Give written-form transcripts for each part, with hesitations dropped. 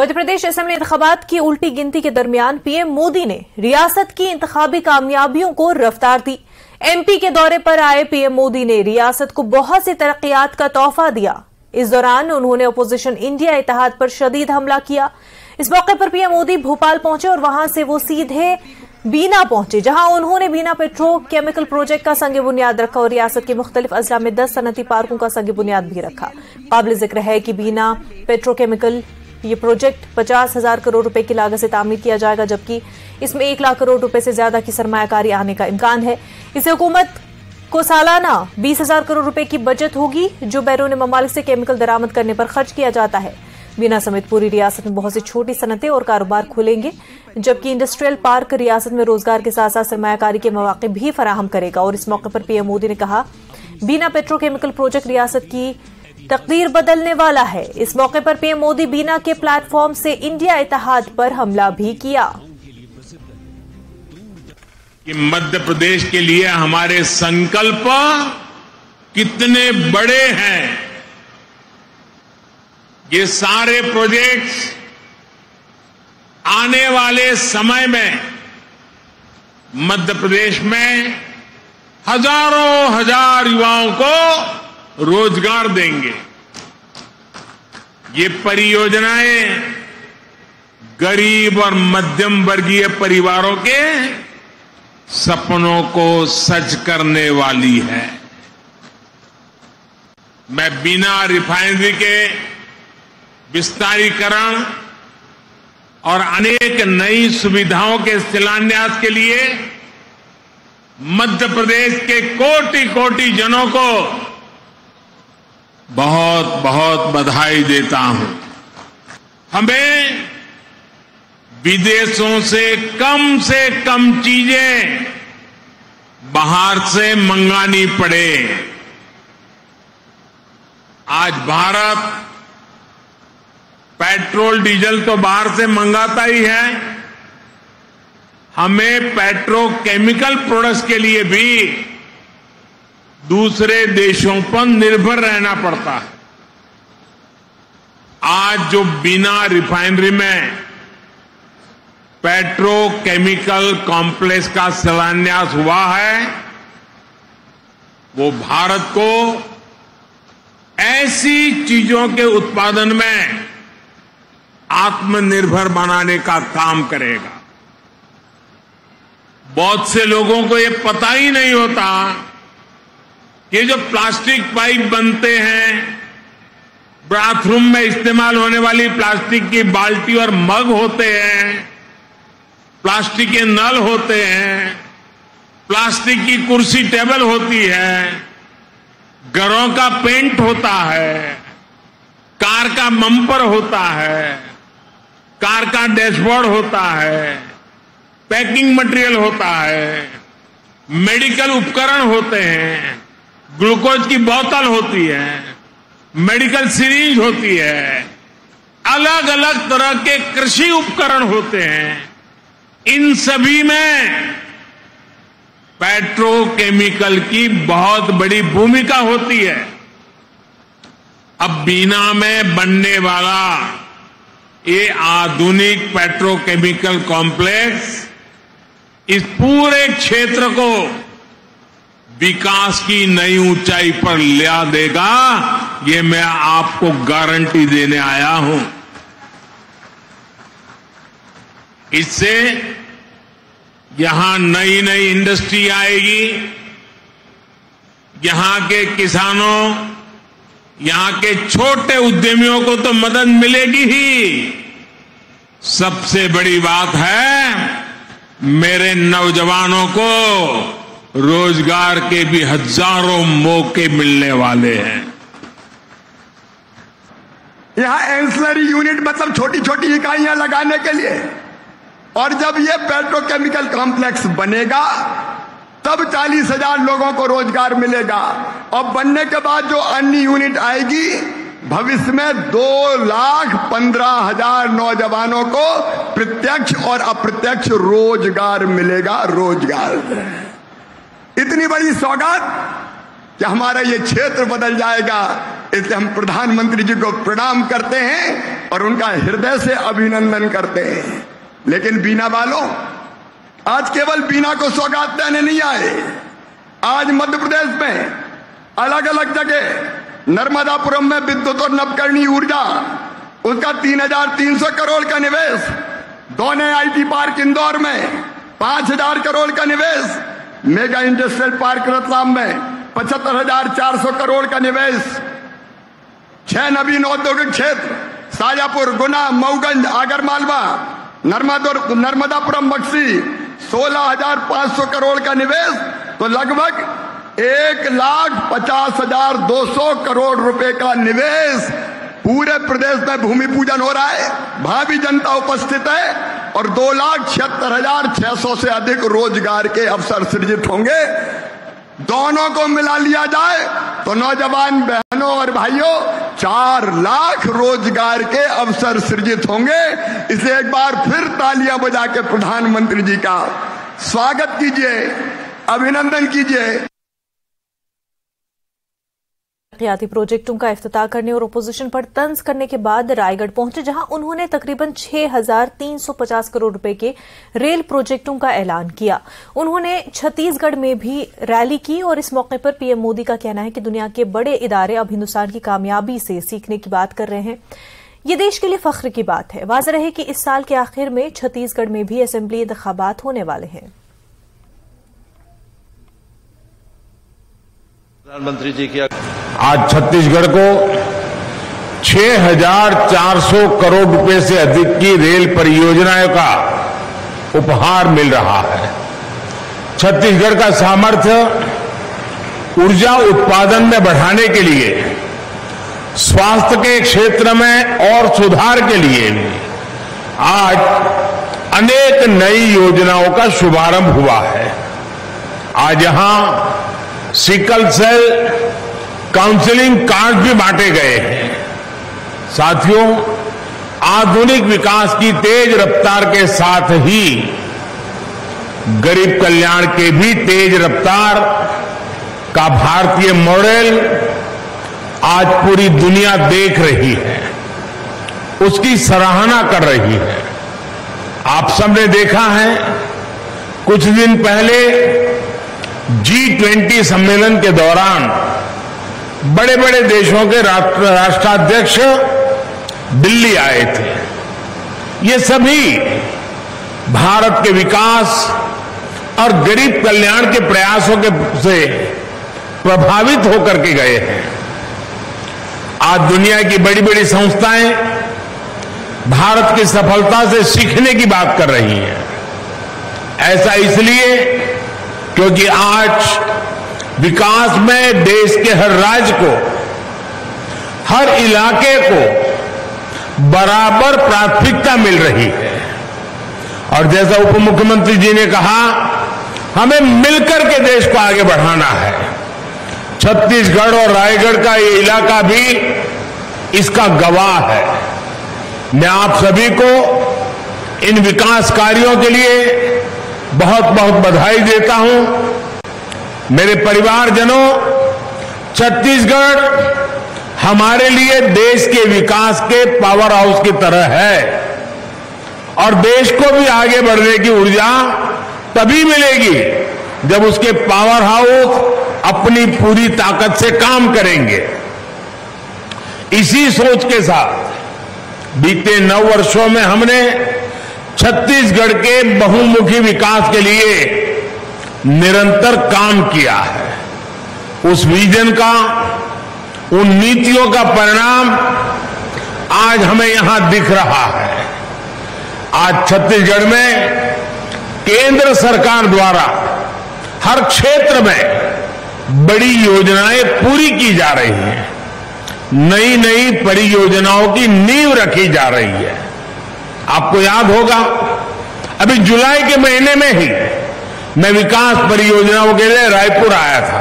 Madhya Pradesh assembly इंतखाबात की उल्टी गिनती के दरमियान पीएम मोदी ने रियासत की इंतखाबी कामयाबियों को रफ्तार दी। एमपी के दौरे पर आए पीएम मोदी ने रियासत को बहुत सी तरक्कियात का तोहफा दिया। इस दौरान उन्होंने अपोजिशन इंडिया इत्तेहाद पर शदीद हमला किया। इस मौके पर पीएम मोदी भोपाल पहुंचे और वहां से वो सीधे बीना पहुंचे, जहां उन्होंने बीना पेट्रोकेमिकल प्रोजेक्ट का संग बुनियाद रखा और रियासत के मुख्तलिफ अजला में 10 सनती पार्कों का संग बुनियाद भी रखा। काबिल जिक्र है कि बीना पेट्रोकेमिकल ये प्रोजेक्ट 50,000 करोड़ रुपए की लागत से तामीर किया जाएगा, जबकि इसमें 1 लाख करोड़ रुपए से ज्यादा की सरमायाकारी आने का इम्कान है। इसे हुकूमत को सालाना 20,000 करोड़ रुपए की बचत होगी, जो बैरून ममालिक से केमिकल दरामद करने पर खर्च किया जाता है। बीना समेत पूरी रियासत में बहुत सी छोटी सनतें और कारोबार खुलेंगे, जबकि इंडस्ट्रियल पार्क रियासत में रोजगार के साथ साथ सरमायाकारी के मौके भी फराहम करेगा। और इस मौके पर पीएम मोदी ने कहा, बीना पेट्रोकेमिकल प्रोजेक्ट रियासत की तकदीर बदलने वाला है। इस मौके पर पीएम मोदी बीना के प्लेटफॉर्म से इंडिया इत्तेहाद पर हमला भी किया। मध्य प्रदेश के लिए हमारे संकल्प कितने बड़े हैं। ये सारे प्रोजेक्ट्स आने वाले समय में मध्य प्रदेश में हजारों युवाओं को रोजगार देंगे। ये परियोजनाएं गरीब और मध्यम वर्गीय परिवारों के सपनों को सच करने वाली है। मैं बिना रिफाइनरी के विस्तारीकरण और अनेक नई सुविधाओं के शिलान्यास के लिए मध्य प्रदेश के कोटि-कोटि जनों को बहुत बधाई देता हूं। हमें विदेशों से कम चीजें बाहर से मंगानी पड़े। आज भारत पेट्रोल डीजल तो बाहर से मंगाता ही है, हमें पेट्रोकेमिकल प्रोडक्ट्स के लिए भी दूसरे देशों पर निर्भर रहना पड़ता है। आज जो बिना रिफाइनरी में पेट्रोकेमिकल कॉम्प्लेक्स का शिलान्यास हुआ है, वो भारत को ऐसी चीजों के उत्पादन में आत्मनिर्भर बनाने का काम करेगा। बहुत से लोगों को ये पता ही नहीं होता कि जो प्लास्टिक पाइप बनते हैं, बाथरूम में इस्तेमाल होने वाली प्लास्टिक की बाल्टी और मग होते हैं, प्लास्टिक के नल होते हैं, प्लास्टिक की कुर्सी टेबल होती है, घरों का पेंट होता है, कार का बम्पर होता है, कार का डैशबोर्ड होता है, पैकिंग मटेरियल होता है, मेडिकल उपकरण होते हैं, ग्लूकोज की बोतल होती है, मेडिकल सीरीज होती है, अलग अलग तरह के कृषि उपकरण होते हैं। इन सभी में पेट्रोकेमिकल की बहुत बड़ी भूमिका होती है। अब बीना में बनने वाला ये आधुनिक पेट्रोकेमिकल कॉम्प्लेक्स इस पूरे क्षेत्र को विकास की नई ऊंचाई पर ले आ देगा, ये मैं आपको गारंटी देने आया हूं। इससे यहां नई नई इंडस्ट्री आएगी, यहां के किसानों, यहां के छोटे उद्यमियों को तो मदद मिलेगी ही। सबसे बड़ी बात है, मेरे नौजवानों को रोजगार के भी हजारों मौके मिलने वाले हैं। यहां एंसिलरी यूनिट मतलब छोटी छोटी इकाइयां लगाने के लिए, और जब ये पेट्रोकेमिकल कॉम्प्लेक्स बनेगा तब 40,000 लोगों को रोजगार मिलेगा, और बनने के बाद जो अन्य यूनिट आएगी भविष्य में 2,15,000 नौजवानों को प्रत्यक्ष और अप्रत्यक्ष रोजगार मिलेगा। रोजगार इतनी बड़ी सौगात कि हमारा ये क्षेत्र बदल जाएगा। इसलिए हम प्रधानमंत्री जी को प्रणाम करते हैं और उनका हृदय से अभिनंदन करते हैं। लेकिन बीना वालों, आज केवल बीना को सौगात देने नहीं आए, आज मध्य प्रदेश में अलग अलग जगह नर्मदापुरम में विद्युत और नवकरणीय ऊर्जा उसका 3,300 करोड़ का निवेश, दो नए IT पार्क इंदौर में 5,000 करोड़ का निवेश, मेगा इंडस्ट्रियल पार्क रतलाम में 75,400 करोड़ का निवेश, 6 नवीन औद्योगिक क्षेत्र शाजापुर, गुना, मऊगंज, आगरमालवा, नर्मदापुरम, बक्सी 16,500 करोड़ का निवेश, तो लगभग 1,50,200 करोड़ रुपए का निवेश पूरे प्रदेश में भूमि पूजन हो रहा है, भावी जनता उपस्थित है और 2,76,600 से अधिक रोजगार के अवसर सृजित होंगे। दोनों को मिला लिया जाए तो नौजवान बहनों और भाइयों 4 लाख रोजगार के अवसर सृजित होंगे। इसे एक बार फिर तालियां बजा के प्रधानमंत्री जी का स्वागत कीजिए, अभिनंदन कीजिए। यात्री प्रोजेक्टों का इफ्तिताह करने और ओपोजिशन पर तंज करने के बाद रायगढ़ पहुंचे, जहां उन्होंने तकरीबन 6,350 करोड़ रुपए के रेल प्रोजेक्टों का ऐलान किया। उन्होंने छत्तीसगढ़ में भी रैली की और इस मौके पर पीएम मोदी का कहना है कि दुनिया के बड़े इदारे अब हिंदुस्तान की कामयाबी से सीखने की बात कर रहे हैं, ये देश के लिए फख्र की बात है। वाज़ेह रहे कि इस साल के आखिर में छत्तीसगढ़ में भी असेंबली इंतखाबात होने वाले हैं। प्रधानमंत्री जी की आज छत्तीसगढ़ को 6,400 करोड़ रुपए से अधिक की रेल परियोजनाओं का उपहार मिल रहा है। छत्तीसगढ़ का सामर्थ्य ऊर्जा उत्पादन में बढ़ाने के लिए, स्वास्थ्य के क्षेत्र में और सुधार के लिए आज अनेक नई योजनाओं का शुभारंभ हुआ है। आज यहां सिकल सेल काउंसलिंग कार्ड भी बांटे गए हैं। साथियों, आधुनिक विकास की तेज रफ्तार के साथ ही गरीब कल्याण के भी तेज रफ्तार का भारतीय मॉडल आज पूरी दुनिया देख रही है, उसकी सराहना कर रही है। आप सबने देखा है कुछ दिन पहले G20 सम्मेलन के दौरान बड़े बड़े देशों के राष्ट्राध्यक्ष दिल्ली आए थे। ये सभी भारत के विकास और गरीब कल्याण के प्रयासों से प्रभावित होकर के गए हैं। आज दुनिया की बड़ी बड़ी संस्थाएं भारत की सफलता से सीखने की बात कर रही हैं। ऐसा इसलिए क्योंकि आज विकास में देश के हर राज्य को, हर इलाके को बराबर प्राथमिकता मिल रही है। और जैसा उप मुख्यमंत्री जी ने कहा, हमें मिलकर के देश को आगे बढ़ाना है। छत्तीसगढ़ और रायगढ़ का ये इलाका भी इसका गवाह है। मैं आप सभी को इन विकास कार्यों के लिए बहुत बहुत बधाई देता हूं। मेरे परिवारजनों, छत्तीसगढ़ हमारे लिए देश के विकास के पावर हाउस की तरह है और देश को भी आगे बढ़ने की ऊर्जा तभी मिलेगी जब उसके पावर हाउस अपनी पूरी ताकत से काम करेंगे। इसी सोच के साथ बीते 9 वर्षों में हमने छत्तीसगढ़ के बहुमुखी विकास के लिए निरंतर काम किया है। उस विजन का, उन नीतियों का परिणाम आज हमें यहां दिख रहा है। आज छत्तीसगढ़ में केंद्र सरकार द्वारा हर क्षेत्र में बड़ी योजनाएं पूरी की जा रही हैं, नई नई परियोजनाओं की नींव रखी जा रही है। आपको याद होगा अभी जुलाई के महीने में ही मैं विकास परियोजनाओं के लिए रायपुर आया था।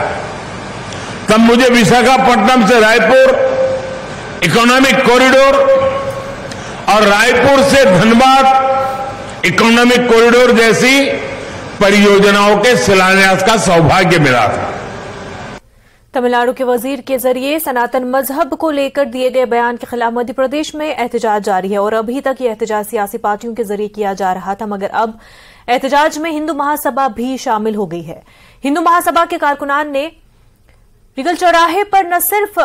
तब मुझे विशाखापट्टनम से रायपुर इकोनॉमिक कॉरिडोर और रायपुर से धनबाद इकोनॉमिक कॉरिडोर जैसी परियोजनाओं के शिलान्यास का सौभाग्य मिला था। तमिलनाडु के वजीर के जरिए सनातन मजहब को लेकर दिए गए बयान के खिलाफ मध्य प्रदेश में एहतजाज जारी है और अभी तक ये एहतजाज सियासी पार्टियों के जरिए किया जा रहा था, मगर अब एहतजाज में हिंदू महासभा भी शामिल हो गई है। हिंदू महासभा के कारकुनान ने रिगल चौराहे पर न सिर्फ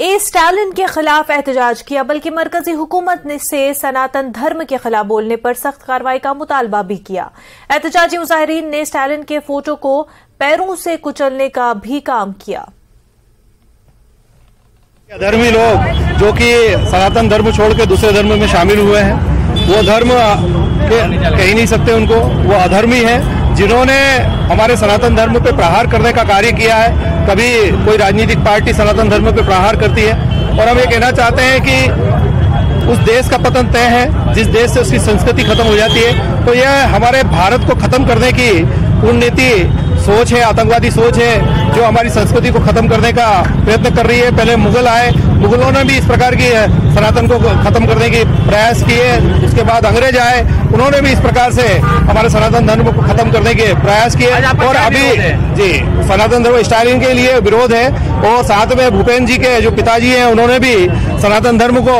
ए स्टालिन के खिलाफ एहतजाज किया बल्कि मरकजी हुकूमत से सनातन धर्म के खिलाफ बोलने पर सख्त कार्रवाई का मुतालबा भी किया। एहतजाजी मुजाहिरीन ने स्टालिन के फोटो को पैरों से कुचलने का भी काम किया। धर्मी लोग जो कि सनातन धर्म छोड़कर दूसरे धर्म में शामिल हुए हैं, वो धर्म कह ही नहीं सकते उनको, वो अधर्मी हैं, जिन्होंने हमारे सनातन धर्म पे प्रहार करने का कार्य किया है। कभी कोई राजनीतिक पार्टी सनातन धर्म पे प्रहार करती है और हम ये कहना चाहते हैं कि उस देश का पतन तय है जिस देश से उसकी संस्कृति खत्म हो जाती है। तो यह हमारे भारत को खत्म करने की रणनीति सोच है, आतंकवादी सोच है जो हमारी संस्कृति को खत्म करने का प्रयत्न कर रही है। पहले मुगल आए, मुगलों ने भी इस प्रकार की सनातन को खत्म करने के प्रयास किए, उसके बाद अंग्रेज आए, उन्होंने भी इस प्रकार से हमारे सनातन धर्म को खत्म करने के प्रयास किए। और अभी जी सनातन धर्म स्टालिन के लिए विरोध है और साथ में भूपेन्द्र जी के जो पिताजी हैं उन्होंने भी सनातन धर्म को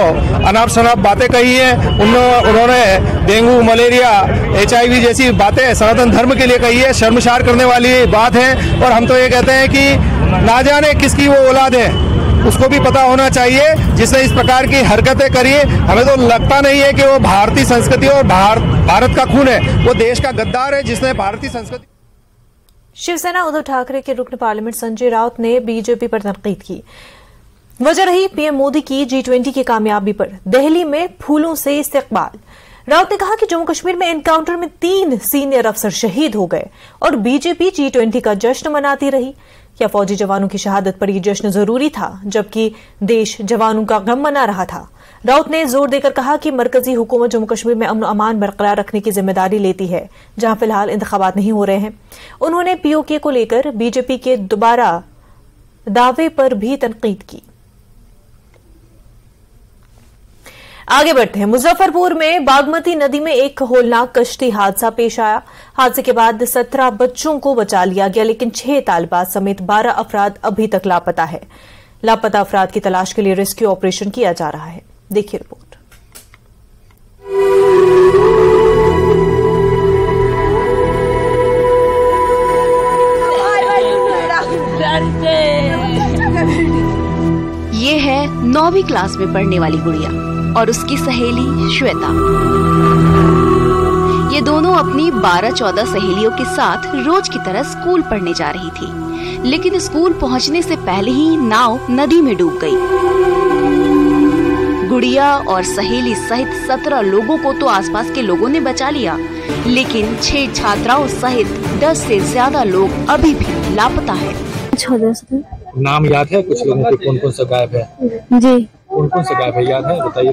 अनाप शनाप बातें कही है। उन्होंने डेंगू, मलेरिया, HIV जैसी बातें सनातन धर्म के लिए कही है, शर्मसार करने वाली बात है। और हम तो ये कहते हैं कि ना जाने किसकी वो औलाद है, उसको भी पता होना चाहिए जिसने इस प्रकार की हरकतें करी। हमें तो लगता नहीं है कि वो भारतीय संस्कृति और भारत का खून है, वो देश का गद्दार है जिसने भारतीय संस्कृति। शिवसेना उद्धव ठाकरे के रुकन पार्लियामेंट संजय राउत ने बीजेपी पर तनकीद की। वजह रही पीएम मोदी की G20 की कामयाबी पर दिल्ली में फूलों से इस्तकबाल। राउत ने कहा कि जम्मू कश्मीर में एनकाउंटर में 3 सीनियर अफसर शहीद हो गए और बीजेपी G20 का जश्न मनाती रही। क्या फौजी जवानों की शहादत पर यह जश्न जरूरी था जबकि देश जवानों का गम मना रहा था? राउत ने जोर देकर कहा कि मरकजी हुकूमत जम्मू कश्मीर में अमन अमान बरकरार रखने की जिम्मेदारी लेती है, जहां फिलहाल इंतखाबात नहीं हो रहे हैं। उन्होंने POK को लेकर बीजेपी के दोबारा दावे पर भी तनकीद की। आगे बढ़ते हैं। मुजफ्फरपुर में बागमती नदी में एक खौलनाक कश्ती हादसा पेश आया। हादसे के बाद 17 बच्चों को बचा लिया गया लेकिन 6 तालबाज समेत 12 अफराद अभी तक लापता है। लापता अफराद की तलाश के लिए रेस्क्यू ऑपरेशन किया जा रहा है। देखिए रिपोर्ट। ये है 9वीं क्लास में पढ़ने वाली गुड़िया और उसकी सहेली श्वेता। ये दोनों अपनी 12-14 सहेलियों के साथ रोज की तरह स्कूल पढ़ने जा रही थी, लेकिन स्कूल पहुंचने से पहले ही नाव नदी में डूब गई। गुड़िया और सहेली सहित 17 लोगों को तो आसपास के लोगों ने बचा लिया, लेकिन 6 छात्राओं सहित 10 से ज्यादा लोग अभी भी लापता है। नाम याद है कुछ लोगों के? कौन कौन सा गायब है जी? कौन कौन से गायब है याद है? बताइए।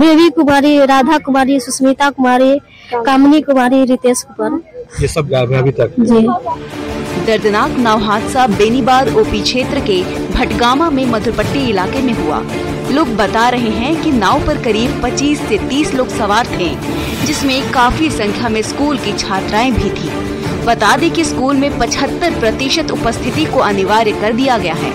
बेबी कुमारी, राधा कुमारी, सुष्मिता कुमारी, कामनी कुमारी, रितेश कुमार, ये सब गायब है अभी तक जी। दर्दनाक नाव हादसा बेनीबाद OP क्षेत्र के भटगामा में मधुरपट्टी इलाके में हुआ। लोग बता रहे हैं कि नाव पर करीब 25 से 30 लोग सवार थे, जिसमें काफी संख्या में स्कूल की छात्राएं भी थी। बता दें कि स्कूल में 75% उपस्थिति को अनिवार्य कर दिया गया है,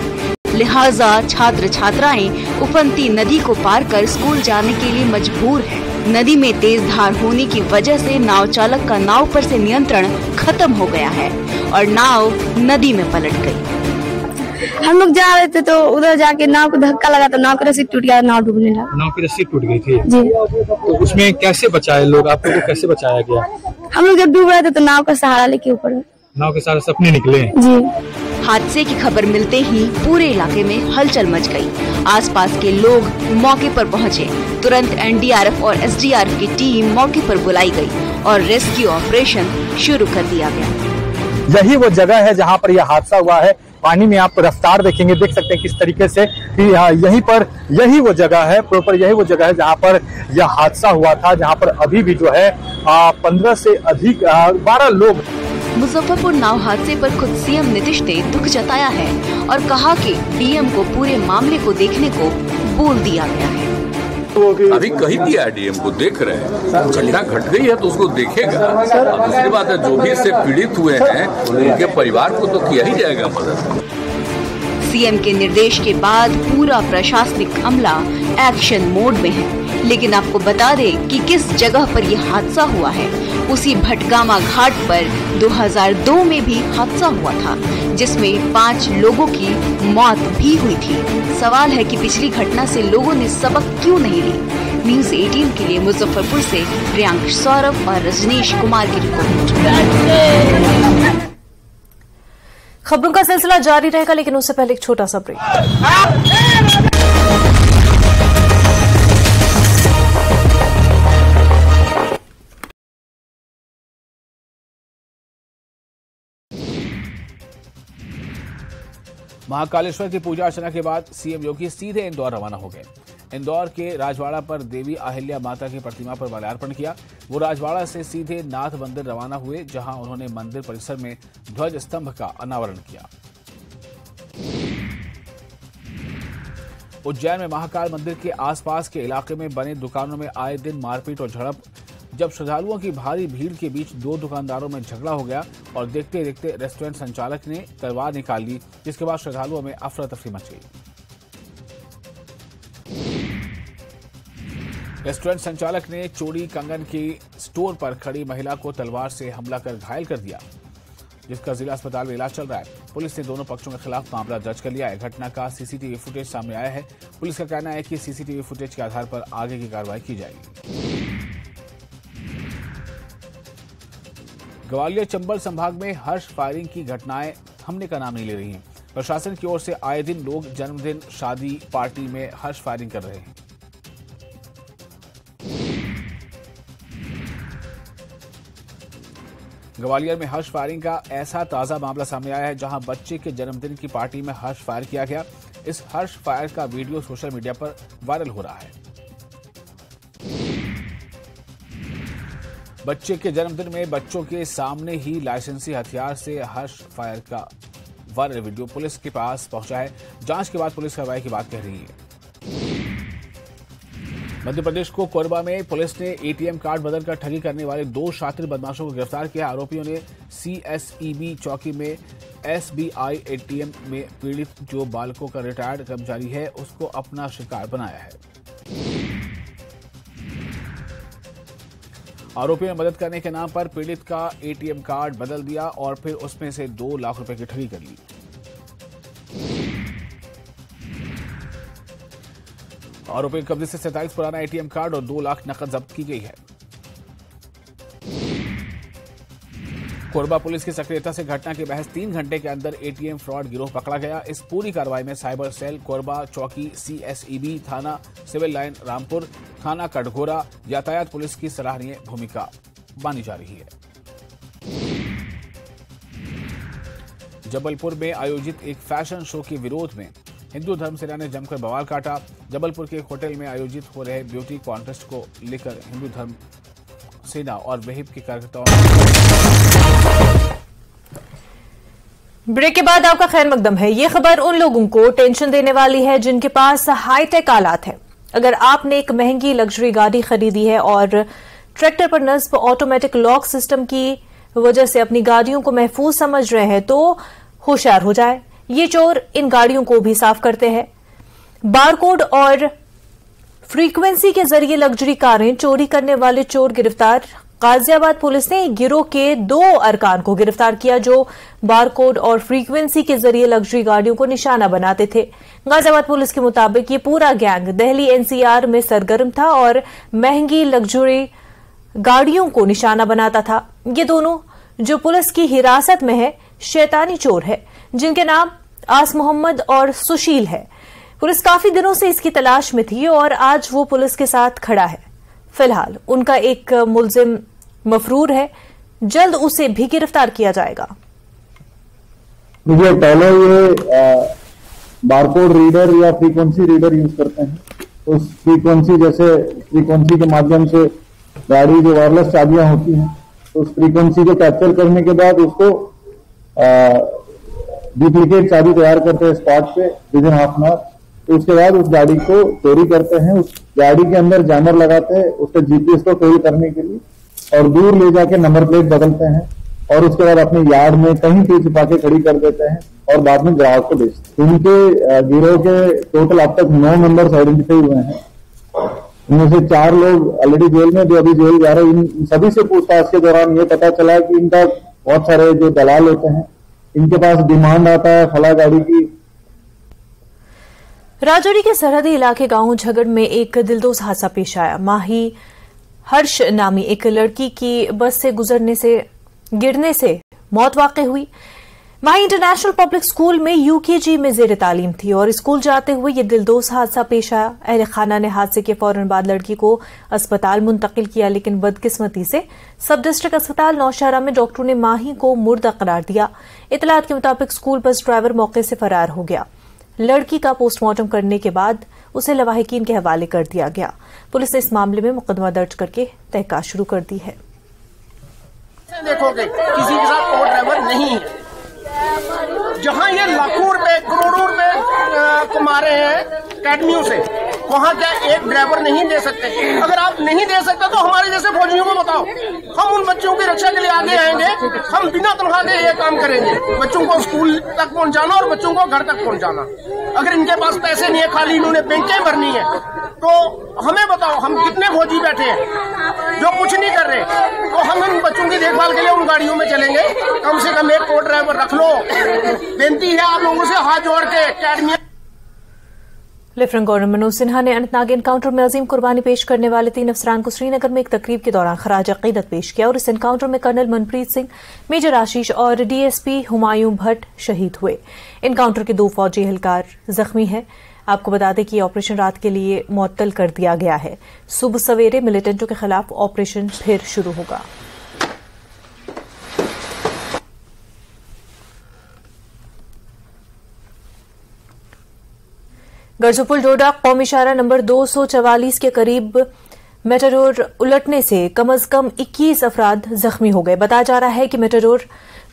लिहाजा छात्र छात्राएं उफनती नदी को पार कर स्कूल जाने के लिए मजबूर हैं। नदी में तेज धार होने की वजह से नाव चालक का नाव पर से नियंत्रण खत्म हो गया है और नाव नदी में पलट गई। हम लोग जा रहे थे तो उधर जाके नाव को धक्का लगा तो नाव की रस्सी टूट गया, नाव डूबने लगा। नाव की रस्सी टूट गई थी जी। तो उसमें कैसे बचाए लोग? आप लोगों को कैसे बचाया गया? हम लोग जब डूब रहे थे तो नाव का सहारा लेके ऊपर, नाव के सहारे सपने निकले जी। हादसे की खबर मिलते ही पूरे इलाके में हलचल मच गई। आसपास के लोग मौके पर पहुंचे। तुरंत NDRF और SDRF की टीम मौके पर बुलाई गई और रेस्क्यू ऑपरेशन शुरू कर दिया गया। यही वो जगह है जहां पर यह हादसा हुआ है। पानी में आप रफ्तार देखेंगे, देख सकते हैं किस तरीके से कि यही वो जगह है, प्रॉपर यही वो जगह है जहां पर यह हादसा हुआ था, जहां पर अभी भी जो है 15 से अधिक 12 लोग। मुजफ्फरपुर नाव हादसे पर खुद CM नीतीश ने दुख जताया है और कहा कि DM को पूरे मामले को देखने को बोल दिया गया है। अभी कही दिया DM को, देख रहे हैं घटना घट गई है तो उसको देखेगा। दूसरी बात है जो भी इससे पीड़ित हुए हैं उनके परिवार को तो किया ही जाएगा मदद। सीएम के निर्देश के बाद पूरा प्रशासनिक अमला एक्शन मोड में है। लेकिन आपको बता दें कि किस जगह पर यह हादसा हुआ है। उसी भटगामा घाट पर 2002 में भी हादसा हुआ था, जिसमें 5 लोगों की मौत भी हुई थी। सवाल है कि पिछली घटना से लोगों ने सबक क्यों नहीं ली। न्यूज 18 के लिए मुजफ्फरपुर से प्रियांक सौरभ और रजनीश कुमार की रिपोर्ट। खबरों का सिलसिला जारी रहेगा, लेकिन उससे पहले एक छोटा सा ब्रेक। महाकालेश्वर की पूजा अर्चना के बाद सीएम योगी सीधे इंदौर रवाना हो गए। इंदौर के राजवाड़ा पर देवी अहिल्या माता की प्रतिमा पर माल्यार्पण किया। वो राजवाड़ा से सीधे नाथ मंदिर रवाना हुए, जहां उन्होंने मंदिर परिसर में ध्वज स्तंभ का अनावरण किया। उज्जैन में महाकाल मंदिर के आसपास के इलाके में बने दुकानों में आए दिन मारपीट और झड़प। जब श्रद्धालुओं की भारी भीड़ के बीच 2 दुकानदारों में झगड़ा हो गया और देखते देखते रेस्टोरेंट संचालक ने तलवार निकाल ली, जिसके बाद श्रद्धालुओं में अफरा तफरी मच गई। रेस्टोरेंट संचालक ने चोरी कंगन की स्टोर पर खड़ी महिला को तलवार से हमला कर घायल कर दिया, जिसका जिला अस्पताल में इलाज चल रहा है। पुलिस ने दोनों पक्षों के खिलाफ मामला दर्ज कर लिया है। घटना का सीसीटीवी फुटेज सामने आया है। पुलिस का कहना है कि सीसीटीवी फुटेज के आधार पर आगे की कार्रवाई की जाएगी। ग्वालियर चंबल संभाग में हर्ष फायरिंग की घटनाएं थमने का नाम नहीं ले रही हैं। प्रशासन की ओर से आए दिन लोग जन्मदिन, शादी, पार्टी में हर्ष फायरिंग कर रहे हैं। ग्वालियर में हर्ष फायरिंग का ऐसा ताजा मामला सामने आया है, जहां बच्चे के जन्मदिन की पार्टी में हर्ष फायर किया गया। इस हर्ष फायर का वीडियो सोशल मीडिया पर वायरल हो रहा है। बच्चे के जन्मदिन में बच्चों के सामने ही लाइसेंसी हथियार से हर्ष फायर का वायरल वीडियो पुलिस के पास पहुंचा है। जांच के बाद पुलिस कार्रवाई की बात कह रही है। मध्य प्रदेश को कोरबा में पुलिस ने एटीएम कार्ड बदलकर ठगी करने वाले 2 शातिर बदमाशों को गिरफ्तार किया। आरोपियों ने सीएसईबी चौकी में एसबीआई एटीएम में पीड़ित, जो बालकों का रिटायर्ड कर्मचारी है, उसको अपना शिकार बनाया है। आरोपियों ने मदद करने के नाम पर पीड़ित का एटीएम कार्ड बदल दिया और फिर उसमें से 2 लाख रुपए की ठगी कर ली। आरोपी के कब्जे से 47 पुराना एटीएम कार्ड और 2 लाख नकद जब्त की गई है। कोरबा पुलिस की सक्रियता से घटना के महज 3 घंटे के अंदर एटीएम फ्रॉड गिरोह पकड़ा गया। इस पूरी कार्रवाई में साइबर सेल कोरबा चौकी, सीएसईबी थाना, सिविल लाइन रामपुर, थाना कटघोरा, यातायात पुलिस की सराहनीय भूमिका मानी जा रही है। जबलपुर में आयोजित एक फैशन शो के विरोध में हिंदू धर्म सेना ने जमकर बवाल काटा। जबलपुर के एक होटल में आयोजित हो रहे ब्यूटी कॉन्टेस्ट को लेकर हिंदू धर्म सेना और वहीप के कार्यकर्ताओं। ब्रेक के बाद आपका खैर मकदम है। ये खबर उन लोगों को टेंशन देने वाली है जिनके पास हाईटेक आलात है। अगर आपने एक महंगी लग्जरी गाड़ी खरीदी है और ट्रैक्टर पर नस्ब ऑटोमेटिक लॉक सिस्टम की वजह से अपनी गाड़ियों को महफूज समझ रहे हैं, तो होशियार हो जाए। ये चोर इन गाड़ियों को भी साफ करते हैं। बारकोड और फ्रीक्वेंसी के जरिए लग्जरी कारें चोरी करने वाले चोर गिरफ्तार। गाजियाबाद पुलिस ने गिरोह के 2 अरकान को गिरफ्तार किया, जो बारकोड और फ्रीक्वेंसी के जरिए लग्जरी गाड़ियों को निशाना बनाते थे। गाजियाबाद पुलिस के मुताबिक ये पूरा गैंग दिल्ली एनसीआर में सरगर्म था और महंगी लग्जरी गाड़ियों को निशाना बनाता था। ये दोनों, जो पुलिस की हिरासत में है, शैतानी चोर है, जिनके नाम आस मोहम्मद और सुशील है। पुलिस काफी दिनों से इसकी तलाश में थी और आज वो पुलिस के साथ खड़ा है। फिलहाल उनका एक मुलजिम मफरूर है, जल्द उसे भी गिरफ्तार किया जाएगा। पहले ये बारकोड रीडर या फ्रीक्वेंसी रीडर यूज करते हैं। उस फ्रीक्वेंसी, जैसे फ्रीक्वेंसी के माध्यम से गाड़ी जो वायरलेस चाबियां होती हैं, उस फ्रीक्वेंसी को कैप्चर करने के बाद उसको डुप्लीकेट चाबी तैयार करते हैं स्पॉट पे विदिन हाफ एन आवर। उसके बाद उस गाड़ी को चोरी करते हैं। उस गाड़ी के अंदर जैमर लगाते हैं उसके जीपीएस को चोरी करने के लिए, और दूर ले जाके नंबर प्लेट बदलते हैं। और उसके बाद अपने यार्ड में कहीं तीर छिपा के खड़ी कर देते हैं और बाद में ग्राहक को बेचते हैं। इनके गिरोह के टोटल अब तक 9 मेंबर्स आइडेंटिफाई हुए हैं। इनमें से 4 लोग ऑलरेडी जेल में, जो अभी जेल जा रहे हैं। इन सभी से पूछताछ के दौरान ये पता चला कि इनका बहुत सारे जो दलाल होते हैं, इनके पास डिमांड आता है फला गाड़ी की। राजौरी के सरहदी इलाके गांव झगड़ में एक दिलदोज हादसा पेश आया। माही हर्ष नामी एक लड़की की बस से गिरने से मौत वाकई हुई। माही इंटरनेशनल पब्लिक स्कूल में यूकेजी में जेर तालीम थी और स्कूल जाते हुए ये दिलदोज हादसा पेश आया। अहल खाना ने हादसे के फौरन बाद लड़की को अस्पताल मुंतकिल किया, लेकिन बदकिस्मती से सब डिस्ट्रिक्ट अस्पताल नौशहरा में डॉक्टरों ने माही को मुर्दा करार दिया। इतलात के मुताबिक स्कूल बस ड्राइवर मौके से फरार हो गया। लड़की का पोस्टमार्टम करने के बाद उसे लवाहिकीन के हवाले कर दिया गया। पुलिस ने इस मामले में मुकदमा दर्ज करके तहकीकात शुरू कर दी है। देखोगे किसी के साथ कोड्राइवर नहीं है। जहाँ ये लाखों रुपए करोड़ों रुपए कमा रहे हैं अकेडमियों से, वहाँ क्या एक ड्राइवर नहीं दे सकते? अगर आप नहीं दे सकते तो हमारे जैसे फौजियों को बताओ, हम उन बच्चों की रक्षा के लिए आगे आएंगे। हम बिना तनख्वाह के ये काम करेंगे, बच्चों को स्कूल तक पहुँचाना और बच्चों को घर तक पहुँचाना। अगर इनके पास पैसे नहीं है, खाली इन्होंने बैंकें भरनी है, तो हमें बताओ हम कितने फौजी बैठे हैं जो कुछ नहीं कर रहे। तो हम इन बच्चों की देखभाल के लिए उन गाड़ियों में चलेंगे। कम से कम एक को ड्राइवर रख लो। बेनती है आप लोगों से हाथ जोड़ के। Academy lieutenant governor Manoj Sinha ने अनंतनाग एनकाउंटर में अजीम कुर्बानी पेश करने वाले 3 अफसरान को श्रीनगर में एक तकरीब के दौरान खराज अकीदत पेश किया और इस एनकाउंटर में कर्नल मनप्रीत सिंह, मेजर आशीष और डीएसपी हुमायूं भट्ट शहीद हुए। एनकाउंटर के 2 फौजी एहलकार जख्मी हैं। आपको बता दें कि ऑपरेशन रात के लिए मुअत्तल कर दिया गया है। सुबह सवेरे मिलिटेंटों के खिलाफ ऑपरेशन फिर शुरू होगा। गरजोपुल डोडा कौमी शाहरा नंबर 244 के करीब मेटाडोर उलटने से कम अज कम 21 अफराद जख्मी हो गए। बताया जा रहा है कि मेटाडोर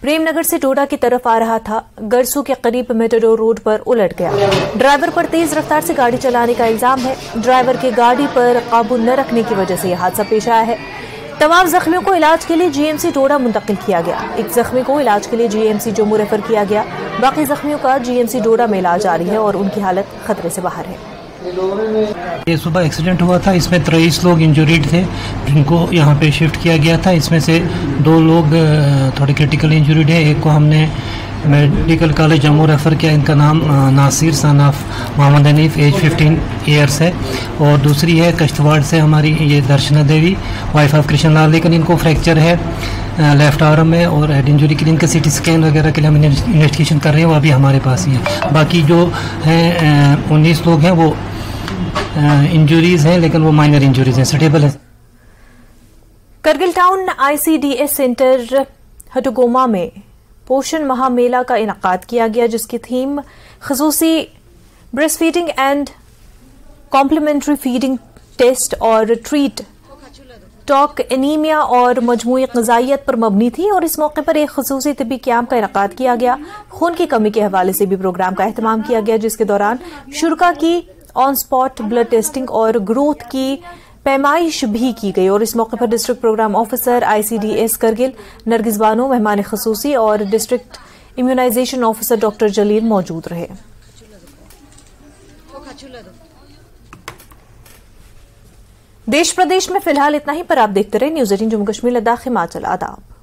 प्रेमनगर से डोडा की तरफ आ रहा था, गरसू के करीब मेटाडोर रोड पर उलट गया। ड्राइवर पर तेज रफ्तार से गाड़ी चलाने का इल्जाम है। ड्राइवर के गाड़ी पर काबू न रखने की वजह से यह हादसा पेश आया है। तमाम जख्मियों को इलाज के लिए GMC डोडा मुंतकिल किया गया। एक जख्मी को इलाज के लिए GMC जम्मू रेफर किया गया। बाकी जख्मियों का GMC डोडा में इलाज जारी है और उनकी हालत खतरे से बाहर है। ये सुबह एक्सीडेंट हुआ था, इसमें 23 लोग इंजर्ड थे, इनको यहाँ पे शिफ्ट किया गया था। इसमें से 2 लोग थोड़े क्रिटिकल इंजर्ड है। एक को हमने मेडिकल कॉलेज जम्मू रेफ़र किया। इनका नाम Nasir son of Mohammad Hanif, age 15 years है। और दूसरी है कश्तवाड़ से हमारी ये दर्शना देवी, वाइफ ऑफ कृष्ण लाल, लेकिन इनको फ्रैक्चर है लेफ्ट आर्म में और हेड इंजरी के लिए इनका CT स्कैन वगैरह के लिए हम इन्वेस्टिगेशन कर रहे हैं, वो अभी हमारे पास ही है। बाकी जो हैं 19 लोग हैं, वो इंजरीज़ हैं, लेकिन वो माइनर इंजरीज़ हैं, स्टेबल है। Kargil town ICDS centre Hatgoma में पोषण महा मेला का इनकाद किया गया, जिसकी थीम खसूसी breast feeding and complementary feeding test और ट्रीट टॉक एनीमिया और मजमूई ग़िज़ाइयत पर मबनी थी। और इस मौके पर एक खसूसी तिब्बी कैंप का इनकाद किया गया। खून की कमी के हवाले से भी प्रोग्राम का अहतमाम किया गया, जिसके दौरान शुरका की ऑन स्पॉट ब्लड टेस्टिंग और ग्रोथ की पैमाइश भी की गई। और इस मौके पर district programme officer ICDS Kargil Nargis Bano, मेहमान खसूसी और district immunisation officer doctor Jalil मौजूद रहे। देश प्रदेश में फिलहाल इतना ही, पर आप देखते रहे न्यूज़ 18 जम्मू कश्मीर लद्दाख हिमाचल। आदाब।